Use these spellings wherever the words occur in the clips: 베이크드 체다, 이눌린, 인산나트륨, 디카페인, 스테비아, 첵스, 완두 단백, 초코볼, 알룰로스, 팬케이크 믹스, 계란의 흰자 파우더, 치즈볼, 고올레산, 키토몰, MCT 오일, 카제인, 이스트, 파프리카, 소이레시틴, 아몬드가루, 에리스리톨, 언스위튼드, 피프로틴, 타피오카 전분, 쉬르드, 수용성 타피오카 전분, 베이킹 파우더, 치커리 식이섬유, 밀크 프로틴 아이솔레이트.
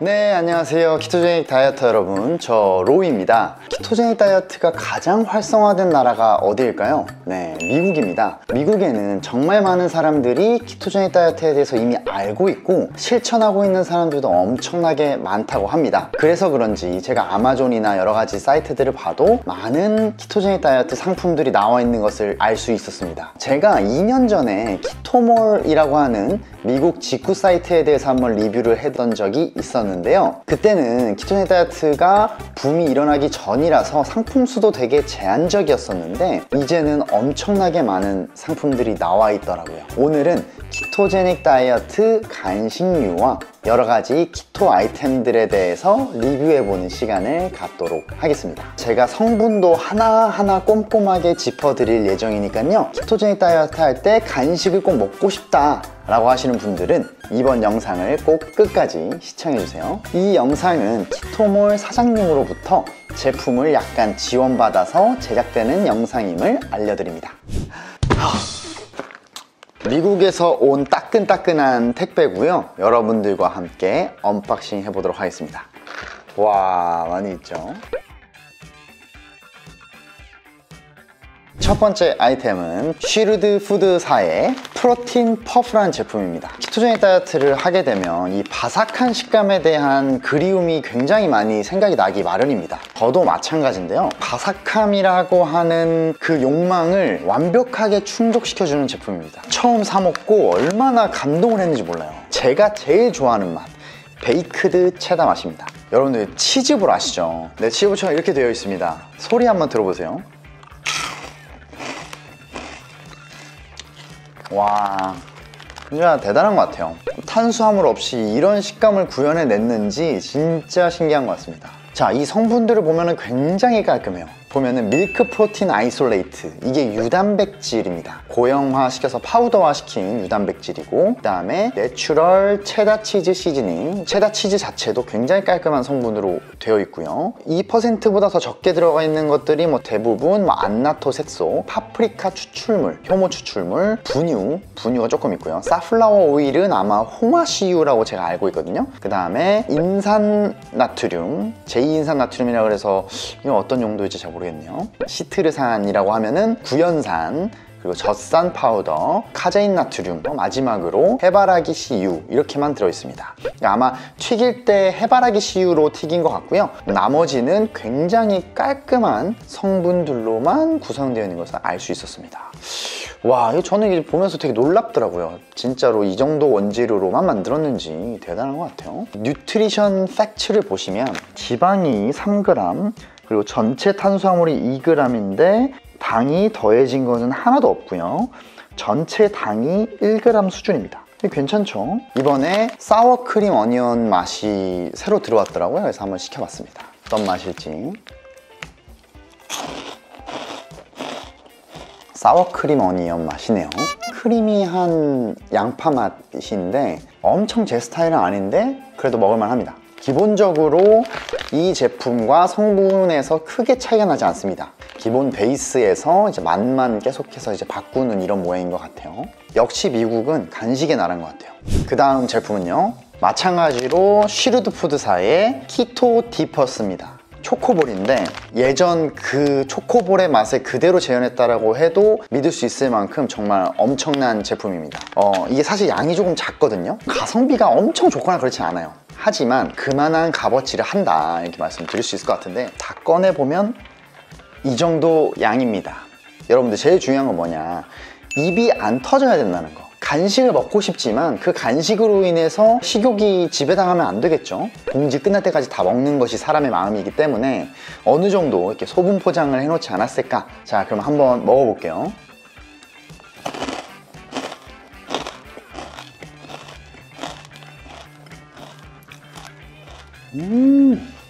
네, 안녕하세요. 키토제닉 다이어터 여러분, 저 로이입니다. 키토제닉 다이어트가 가장 활성화된 나라가 어디일까요? 네, 미국입니다. 미국에는 정말 많은 사람들이 키토제닉 다이어트에 대해서 이미 알고 있고 실천하고 있는 사람들도 엄청나게 많다고 합니다. 그래서 그런지 제가 아마존이나 여러 가지 사이트들을 봐도 많은 키토제닉 다이어트 상품들이 나와 있는 것을 알 수 있었습니다. 제가 2년 전에 키토몰이라고 하는 미국 직구 사이트에 대해서 한번 리뷰를 했던 적이 있었는데 그때는 키토제닉 다이어트가 붐이 일어나기 전이라서 상품 수도 되게 제한적이었었는데 이제는 엄청나게 많은 상품들이 나와 있더라고요. 오늘은 키토제닉 다이어트 간식류와 여러 가지 키토 아이템들에 대해서 리뷰해보는 시간을 갖도록 하겠습니다. 제가 성분도 하나하나 꼼꼼하게 짚어드릴 예정이니까요. 키토제닉 다이어트 할 때 간식을 꼭 먹고 싶다 라고 하시는 분들은 이번 영상을 꼭 끝까지 시청해주세요. 이 영상은 키토몰 사장님으로부터 제품을 약간 지원받아서 제작되는 영상임을 알려드립니다. 미국에서 온 따끈따끈한 택배고요. 여러분들과 함께 언박싱 해보도록 하겠습니다. 와, 많이 있죠? 첫 번째 아이템은 쉬르드 푸드사의 프로틴 퍼프란 제품입니다. 키토제닉 다이어트를 하게 되면 이 바삭한 식감에 대한 그리움이 굉장히 많이 생각이 나기 마련입니다. 저도 마찬가지인데요. 바삭함이라고 하는 그 욕망을 완벽하게 충족시켜주는 제품입니다. 처음 사 먹고 얼마나 감동을 했는지 몰라요. 제가 제일 좋아하는 맛, 베이크드 체다 맛입니다. 여러분들 치즈볼 아시죠? 네, 치즈볼처럼 이렇게 되어 있습니다. 소리 한번 들어보세요. 와, 진짜 대단한 것 같아요. 탄수화물 없이 이런 식감을 구현해냈는지 진짜 신기한 것 같습니다. 자, 이 성분들을 보면은 굉장히 깔끔해요. 보면은 밀크 프로틴 아이솔레이트, 이게 유단백질입니다. 고형화시켜서 파우더화시킨 유단백질이고, 그 다음에 내추럴 체다 치즈 시즈닝, 체다 치즈 자체도 굉장히 깔끔한 성분으로 되어 있고요. 2%보다 더 적게 들어가 있는 것들이 뭐 대부분 뭐 안나토 색소, 파프리카 추출물, 효모 추출물, 분유가 조금 있고요. 사플라워 오일은 아마 홍화씨유라고 제가 알고 있거든요. 그 다음에 인산나트륨, 제2인산나트륨이라고 해서 이건 어떤 용도일지 잘 모르겠어요. 시트르산이라고 하면은 구연산, 그리고 젖산 파우더, 카제인 나트륨, 마지막으로 해바라기 씨유, 이렇게만 들어있습니다. 아마 튀길 때 해바라기 씨유로 튀긴 것 같고요. 나머지는 굉장히 깔끔한 성분들로만 구성되어 있는 것을 알 수 있었습니다. 와, 이거 저는 이게 보면서 되게 놀랍더라고요. 진짜로 이 정도 원재료로만 만들었는지 대단한 것 같아요. 뉴트리션 팩트를 보시면 지방이 3g, 그리고 전체 탄수화물이 2g인데 당이 더해진 것은 하나도 없고요. 전체 당이 1g 수준입니다. 괜찮죠? 이번에 사워크림 어니언 맛이 새로 들어왔더라고요. 그래서 한번 시켜봤습니다. 어떤 맛일지. 사워크림 어니언 맛이네요. 크리미한 양파 맛인데 엄청 제 스타일은 아닌데 그래도 먹을만 합니다. 기본적으로 이 제품과 성분에서 크게 차이가 나지 않습니다. 기본 베이스에서 이제 맛만 계속해서 이제 바꾸는 이런 모양인 것 같아요. 역시 미국은 간식의 나라인 것 같아요. 그 다음 제품은요, 마찬가지로 쉬르드 푸드사의 키토 디퍼스입니다. 초코볼인데 예전 그 초코볼의 맛을 그대로 재현했다라고 해도 믿을 수 있을 만큼 정말 엄청난 제품입니다. 이게 사실 양이 조금 작거든요. 가성비가 엄청 좋거나 그렇지 않아요. 하지만 그만한 값어치를 한다, 이렇게 말씀드릴 수 있을 것 같은데 다 꺼내보면 이 정도 양입니다. 여러분들 제일 중요한 건 뭐냐, 입이 안 터져야 된다는 거. 간식을 먹고 싶지만 그 간식으로 인해서 식욕이 지배당하면 안 되겠죠. 봉지 끝날 때까지 다 먹는 것이 사람의 마음이기 때문에 어느 정도 이렇게 소분 포장을 해놓지 않았을까. 자, 그럼 한번 먹어볼게요.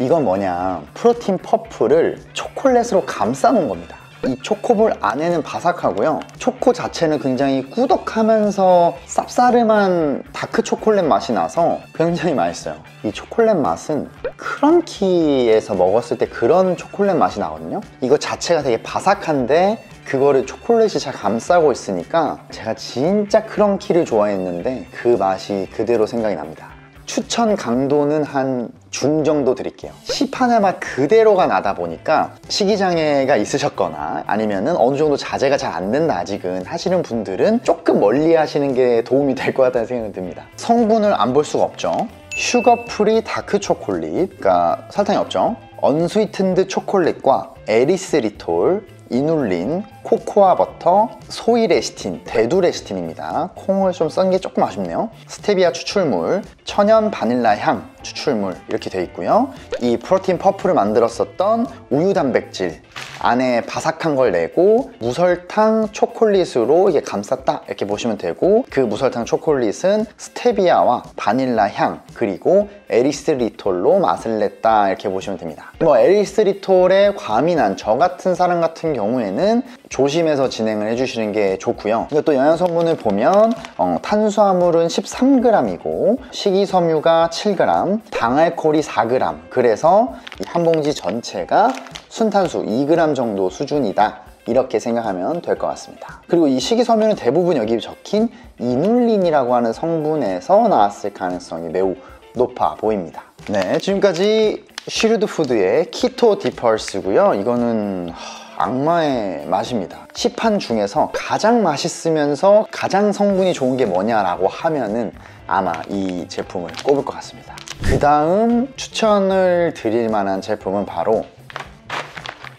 이건 뭐냐, 프로틴 퍼프를 초콜릿으로 감싸 놓은 겁니다. 이 초코볼 안에는 바삭하고요, 초코 자체는 굉장히 꾸덕하면서 쌉싸름한 다크 초콜릿 맛이 나서 굉장히 맛있어요. 이 초콜릿 맛은 크런키에서 먹었을 때 그런 초콜릿 맛이 나거든요. 이거 자체가 되게 바삭한데 그거를 초콜릿이 잘 감싸고 있으니까 제가 진짜 크런키를 좋아했는데 그 맛이 그대로 생각이 납니다. 추천 강도는 한 중 정도 드릴게요. 시판의 맛 그대로가 나다 보니까 식이장애가 있으셨거나 아니면은 어느 정도 자제가 잘 안 된다 아직은 하시는 분들은 조금 멀리 하시는 게 도움이 될 것 같다는 생각이 듭니다. 성분을 안 볼 수가 없죠. 슈거프리 다크 초콜릿, 그러니까 설탕이 없죠. 언스위튼드 초콜릿과 에리스리톨, 이눌린, 코코아 버터, 소이레시틴, 대두레시틴입니다. 콩을 좀 썬 게 조금 아쉽네요. 스테비아 추출물, 천연 바닐라 향 추출물 이렇게 돼 있고요. 이 프로틴 퍼프를 만들었었던 우유 단백질 안에 바삭한 걸 내고 무설탕 초콜릿으로 이게 감쌌다 이렇게 보시면 되고, 그 무설탕 초콜릿은 스테비아와 바닐라 향 그리고 에리스리톨로 맛을 냈다 이렇게 보시면 됩니다. 뭐 에리스리톨에 과민한 저 같은 사람 같은 경우에는 조심해서 진행을 해주시는 게 좋고요. 또 영양성분을 보면 탄수화물은 13g이고 식이섬유가 7g, 당알코올이 4g, 그래서 이 한 봉지 전체가 순탄수 2g 정도 수준이다 이렇게 생각하면 될 것 같습니다. 그리고 이 식이섬유는 대부분 여기 적힌 이눌린이라고 하는 성분에서 나왔을 가능성이 매우 높아 보입니다. 네, 지금까지 쉬르드 푸드의 키토 디펄스고요. 이거는 악마의 맛입니다. 시판 중에서 가장 맛있으면서 가장 성분이 좋은 게 뭐냐라고 하면은 아마 이 제품을 꼽을 것 같습니다. 그 다음 추천을 드릴 만한 제품은 바로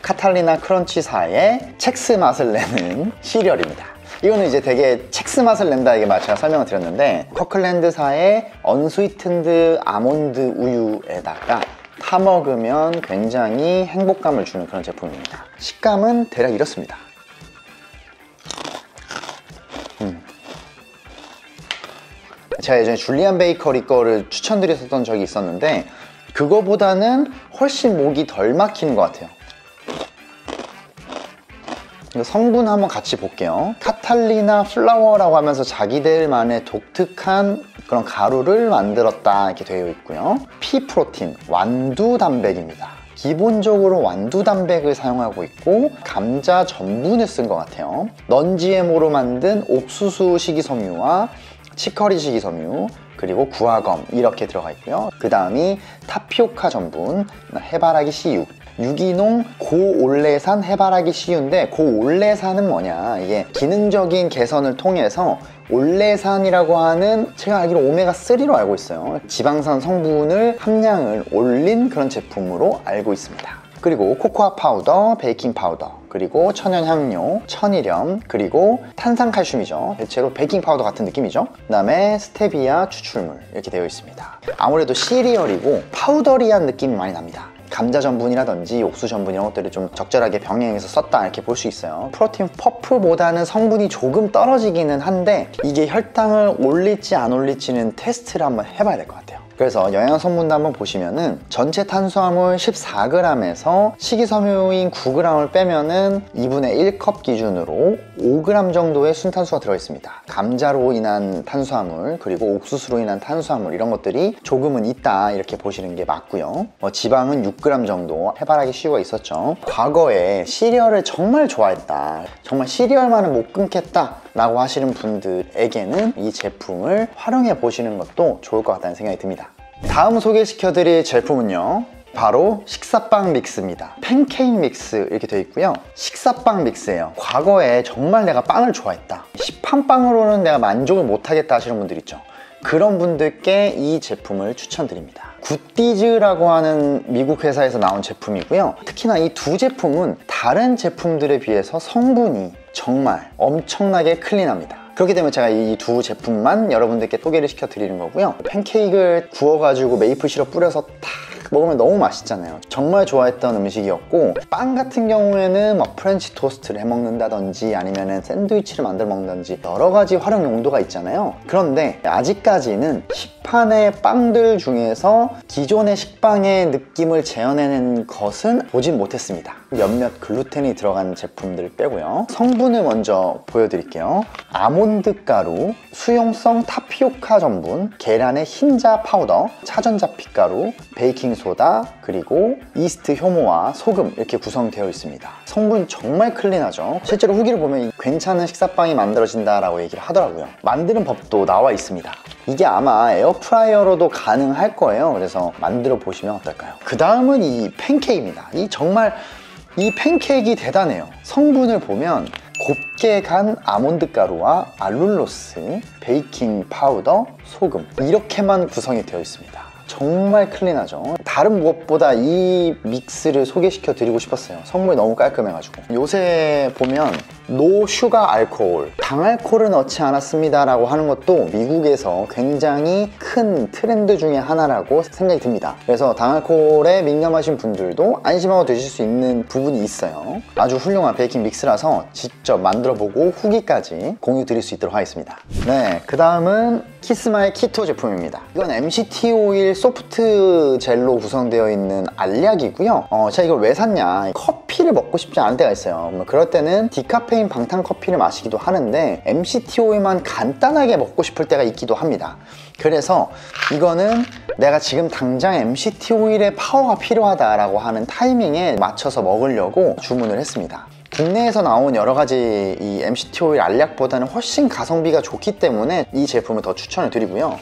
카탈리나 크런치사의 첵스 맛을 내는 시리얼입니다. 이거는 이제 되게 첵스 맛을 낸다 이게 제가 설명을 드렸는데, 커클랜드사의 언스위튼드 아몬드 우유에다가 타먹으면 굉장히 행복감을 주는 그런 제품입니다. 식감은 대략 이렇습니다. 제가 예전에 줄리안 베이커리 거를 추천드렸었던 적이 있었는데 그거보다는 훨씬 목이 덜 막히는 것 같아요. 성분 한번 같이 볼게요. 카탈리나 플라워라고 하면서 자기들만의 독특한 그런 가루를 만들었다 이렇게 되어 있고요. 피프로틴, 완두 단백입니다. 기본적으로 완두 단백을 사용하고 있고 감자 전분을 쓴 것 같아요. 넌GMO로 만든 옥수수 식이섬유와 치커리 식이섬유 그리고 구아검 이렇게 들어가 있고요. 그 다음이 타피오카 전분, 해바라기 씨유, 유기농 고올레산 해바라기 씨유인데, 고올레산은 뭐냐, 이게 기능적인 개선을 통해서 올레산이라고 하는, 제가 알기로 오메가3로 알고 있어요. 지방산 성분을 함량을 올린 그런 제품으로 알고 있습니다. 그리고 코코아 파우더, 베이킹 파우더, 그리고 천연향료, 천일염, 그리고 탄산칼슘이죠. 대체로 베이킹 파우더 같은 느낌이죠. 그 다음에 스테비아 추출물 이렇게 되어 있습니다. 아무래도 시리얼이고 파우더리한 느낌이 많이 납니다. 감자 전분이라든지 옥수수 전분 이런 것들을 좀 적절하게 병행해서 썼다 이렇게 볼 수 있어요. 프로틴 퍼프보다는 성분이 조금 떨어지기는 한데 이게 혈당을 올릴지 안 올릴지는 테스트를 한번 해봐야 될 것 같아요. 그래서 영양성분도 한번 보시면은 전체 탄수화물 14g에서 식이섬유인 9g을 빼면은 2분의 1컵 기준으로 5g 정도의 순탄수가 들어있습니다. 감자로 인한 탄수화물 그리고 옥수수로 인한 탄수화물 이런 것들이 조금은 있다 이렇게 보시는 게 맞고요. 지방은 6g 정도, 해바라기 씨유가 있었죠. 과거에 시리얼을 정말 좋아했다, 정말 시리얼만은 못 끊겠다 라고 하시는 분들에게는 이 제품을 활용해 보시는 것도 좋을 것 같다는 생각이 듭니다. 다음 소개시켜 드릴 제품은요, 바로 식사빵 믹스입니다. 팬케이크 믹스 이렇게 되어 있고요. 식사빵 믹스예요. 과거에 정말 내가 빵을 좋아했다, 시판빵으로는 내가 만족을 못하겠다 하시는 분들 있죠. 그런 분들께 이 제품을 추천드립니다. 굿디즈라고 하는 미국 회사에서 나온 제품이고요. 특히나 이 두 제품은 다른 제품들에 비해서 성분이 정말 엄청나게 클린합니다. 그렇기 때문에 제가 이 두 제품만 여러분들께 소개를 시켜드리는 거고요. 팬케이크를 구워가지고 메이플 시럽 뿌려서 탁 먹으면 너무 맛있잖아요. 정말 좋아했던 음식이었고, 빵 같은 경우에는 막 프렌치 토스트를 해먹는다든지 아니면 샌드위치를 만들어 먹는다든지 여러 가지 활용 용도가 있잖아요. 그런데 아직까지는 시판의 빵들 중에서 기존의 식빵의 느낌을 재현해낸 것은 보진 못했습니다. 몇몇 글루텐이 들어간 제품들 빼고요. 성분을 먼저 보여드릴게요. 아몬드가루, 수용성 타피오카 전분, 계란의 흰자 파우더, 차전자 핏가루, 베이킹 소다, 그리고 이스트 효모와 소금 이렇게 구성되어 있습니다. 성분 정말 클린하죠. 실제로 후기를 보면 괜찮은 식사빵이 만들어진다라고 얘기를 하더라고요. 만드는 법도 나와 있습니다. 이게 아마 에어프라이어로도 가능할 거예요. 그래서 만들어 보시면 어떨까요? 그 다음은 이 팬케이크입니다. 이 정말 이 팬케이크가 대단해요. 성분을 보면 곱게 간 아몬드가루와 알룰로스, 베이킹 파우더, 소금 이렇게만 구성이 되어 있습니다. 정말 클린하죠. 다른 무엇보다 이 믹스를 소개시켜 드리고 싶었어요. 성분이 너무 깔끔해가지고. 요새 보면 노 슈가 알코올, 당알코올을 넣지 않았습니다 라고 하는 것도 미국에서 굉장히 큰 트렌드 중에 하나라고 생각이 듭니다. 그래서 당알코올에 민감하신 분들도 안심하고 드실 수 있는 부분이 있어요. 아주 훌륭한 베이킹 믹스라서 직접 만들어보고 후기까지 공유 드릴 수 있도록 하겠습니다. 네, 그 다음은 키스마의 키토 제품입니다. 이건 MCT 오일 소프트 젤로 구성되어 있는 알약이고요. 제가 이걸 왜 샀냐, 커피를 먹고 싶지 않을 때가 있어요. 그럴 때는 디카페인 방탄 커피를 마시기도 하는데 MCT 오일만 간단하게 먹고 싶을 때가 있기도 합니다. 그래서 이거는 내가 지금 당장 MCT 오일의 파워가 필요하다라고 하는 타이밍에 맞춰서 먹으려고 주문을 했습니다. 국내에서 나온 여러 가지 이 MCT 오일 알약보다는 훨씬 가성비가 좋기 때문에 이 제품을 더 추천을 드리고요.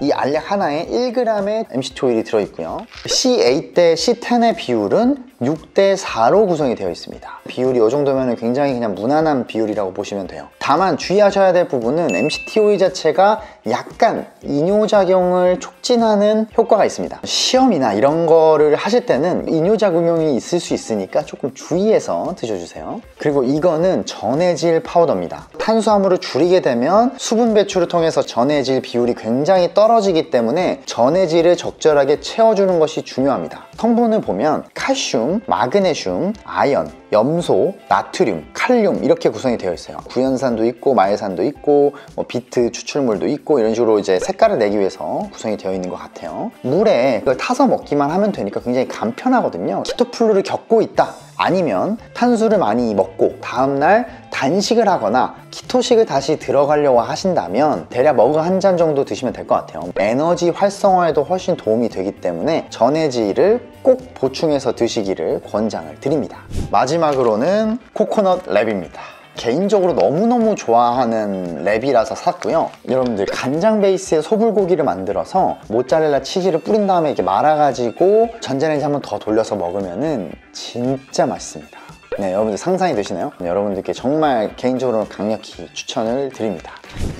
이 알약 하나에 1g의 MCT 오일이 들어있고요. C8 대 C10의 비율은 6:4로 구성이 되어 있습니다. 비율이 이 정도면 굉장히 그냥 무난한 비율이라고 보시면 돼요. 다만 주의하셔야 될 부분은 MCT 오일 자체가 약간 이뇨작용을 촉진하는 효과가 있습니다. 시험이나 이런 거를 하실 때는 이뇨작용이 있을 수 있으니까 조금 주의해서 드셔주세요. 그리고 이거는 전해질 파우더입니다. 탄수화물을 줄이게 되면 수분 배출을 통해서 전해질 비율이 굉장히 떨어지기 때문에 전해질을 적절하게 채워주는 것이 중요합니다. 성분을 보면 칼슘, 마그네슘, 아연, 염소, 나트륨, 칼륨 이렇게 구성이 되어 있어요. 구연산도 있고 마예산도 있고 뭐 비트 추출물도 있고 이런 식으로 이제 색깔을 내기 위해서 구성이 되어 있는 것 같아요. 물에 이걸 타서 먹기만 하면 되니까 굉장히 간편하거든요. 키토플루를 겪고 있다, 아니면 탄수를 많이 먹고 다음날 단식을 하거나 키토식을 다시 들어가려고 하신다면 대략 머그 한 잔 정도 드시면 될 것 같아요. 에너지 활성화에도 훨씬 도움이 되기 때문에 전해질을 꼭 보충해서 드시기를 권장을 드립니다. 마지막으로는 코코넛 랩입니다. 개인적으로 너무너무 좋아하는 랩이라서 샀고요. 여러분들 간장 베이스에 소불고기를 만들어서 모짜렐라 치즈를 뿌린 다음에 이렇게 말아가지고 전자레인지 한 번 더 돌려서 먹으면은 진짜 맛있습니다. 네, 여러분들 상상이 되시나요? 여러분들께 정말 개인적으로 강력히 추천을 드립니다.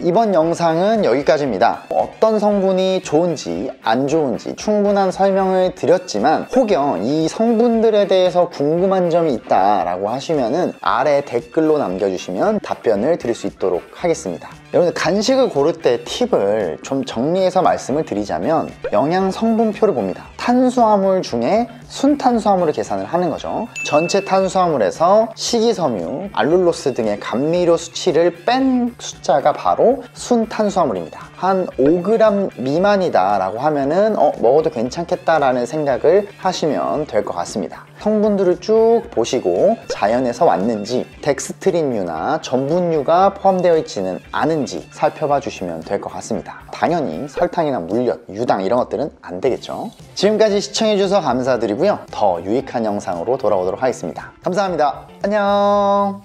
이번 영상은 여기까지입니다. 어떤 성분이 좋은지 안 좋은지 충분한 설명을 드렸지만 혹여 이 성분들에 대해서 궁금한 점이 있다라고 하시면은 아래 댓글로 남겨주시면 답변을 드릴 수 있도록 하겠습니다. 여러분들 간식을 고를 때 팁을 좀 정리해서 말씀을 드리자면 영양 성분표를 봅니다. 탄수화물 중에 순탄수화물을 계산을 하는 거죠. 전체 탄수화물에서 식이섬유, 알룰로스 등의 감미료 수치를 뺀 숫자가 바로 순탄수화물입니다. 한 5g 미만이다 라고 하면은 먹어도 괜찮겠다라는 생각을 하시면 될 것 같습니다. 성분들을 쭉 보시고 자연에서 왔는지 덱스트린류나 전분류가 포함되어 있지는 않은지 살펴봐 주시면 될 것 같습니다. 당연히 설탕이나 물엿, 유당 이런 것들은 안 되겠죠. 지금까지 시청해주셔서 감사드리고요. 더 유익한 영상으로 돌아오도록 하겠습니다. 감사합니다. 안녕.